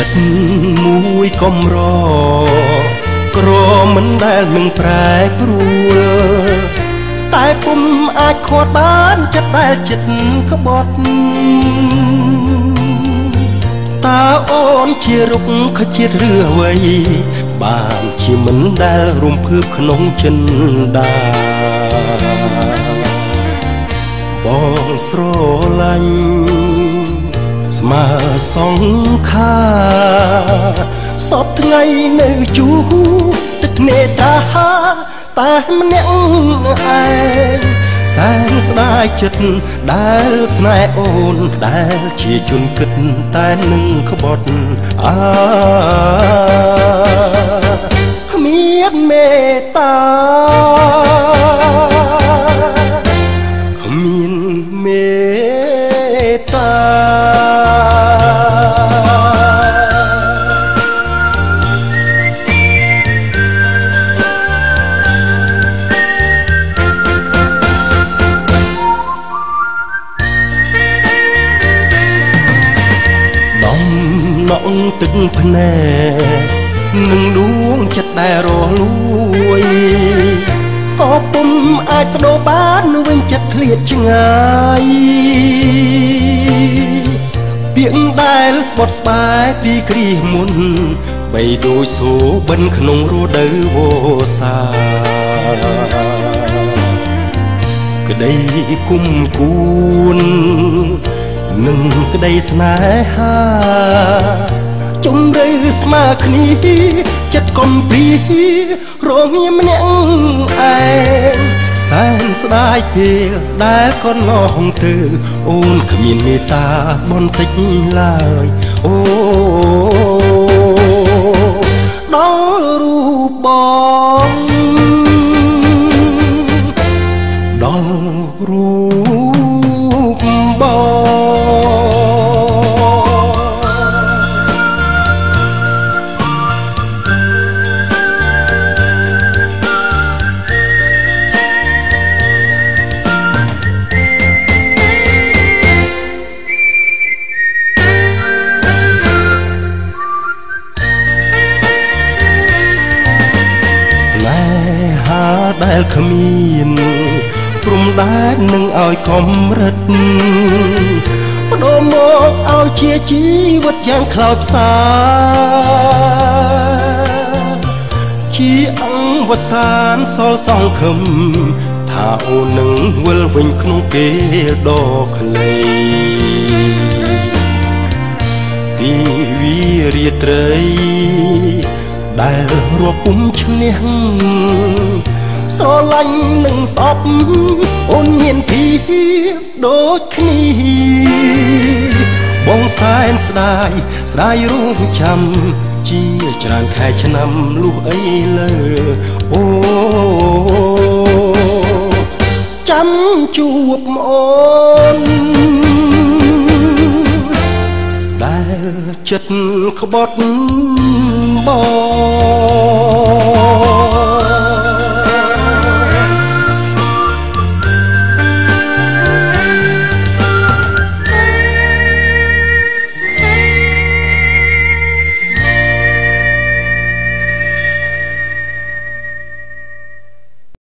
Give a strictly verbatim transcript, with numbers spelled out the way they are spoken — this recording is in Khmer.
ចិត្តមួយកុំរក្រមិនដែលនឹងប្រែប្រួលតែពុំអាចខាត់បានចិត្តដែលចិត្តក្បត់តើអូនជារុក្ខជាតិឬអ្វីបានជាមិនដែលរំភើបក្នុងចិន្តាបងស្រឡាញ់ស្មើសងខាសពថ្ងៃនៅជូទឹកនេត្រាតែម្នាក់ឯងសែនស្ដាយចិត្តដែលស្នេហ៍អូនដែលជាជនគិតតែនឹងក្បត់អាគ្មានមេត្តាគ្មានមេត្តាទឹកភ្នែកនឹងដួងចិត្តដែលរលួយក៏ពុំអាចបដូរបានវិញចិត្តឃ្លាតឆ្ងាយពីងដែលស្បត់ស្បែកពីគ្រាមុនបីដូចសូបិនក្នុងរដូវវស្សាក្តីគុំគួននឹងក្តីស្នេហាជម្រៅស្មើគ្នាចិត្តកំព្រីរងាម្នាក់ឯងសែនស្ដាយពេលដែលកន្លងទៅអូនគ្មានមេត្តាបន្តិចឡើយអូដល់រូបបងដល់រូបបងដែលគ្មានព្រំដែននឹងឲ្យកំរិតបដូរមកឲ្យជាជីវិតយ៉ាងខ្លោចផ្សាជាអង្គវសានសល់សងខឹមថាអូននឹងវិលវិញក្នុងពេលដ៏ខ្លីពីវិរិយត្រីដែលរួបពុំឈ្នះស្រឡាញ់នឹងសពអូនមានពីដូចគ្នាបងសែនស្ដាយស្ដាយរូបចាំជាច្រើនខែឆ្នាំលុះអីលើអូចាំជួបអូនដែលចិត្តក្បត់បង